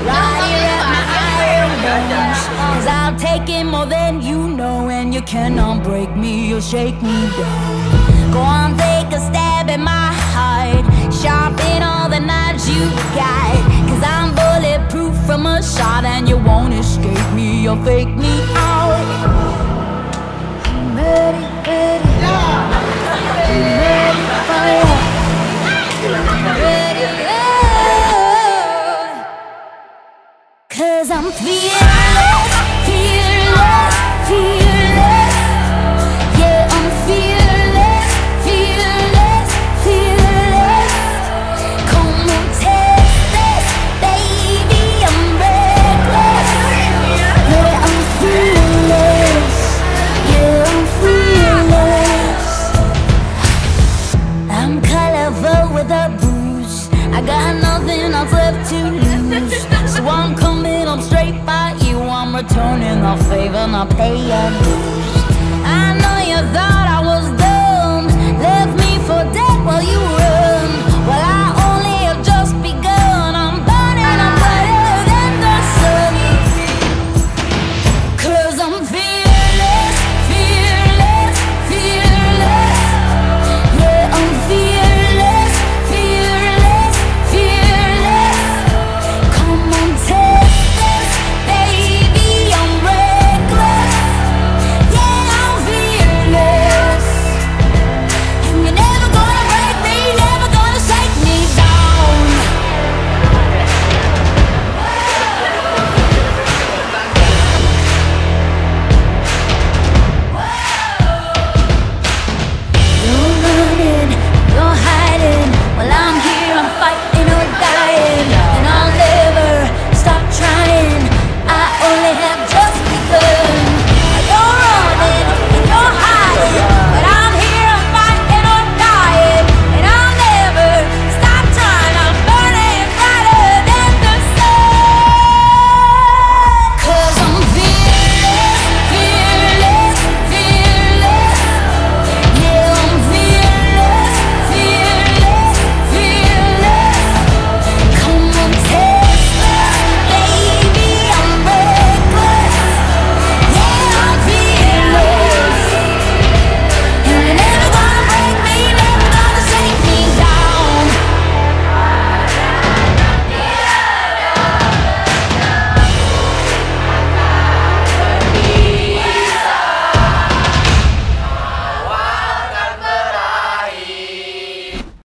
lighter up my irons, 'cause I'll take it more than you know, and you cannot break me or shake me down. Go on, take a stab at my heart, sharpen all the knives you got, 'cause I'm bulletproof from a shot, and you won't escape me or fake me out. I'm ready, ready, I'm ready for you. I'm ready, oh. 'Cause I'm fearless, fearless, fearless. Yeah, I'm fearless, fearless, fearless. Come on, test this, baby, I'm reckless. Yeah, I'm fearless. Yeah, I'm fearless. I'm colorful with a bruise, I got nothing else left to lose. So I'm coming, I'm straight by you, I'm returning the favor, and I'll pay your dues.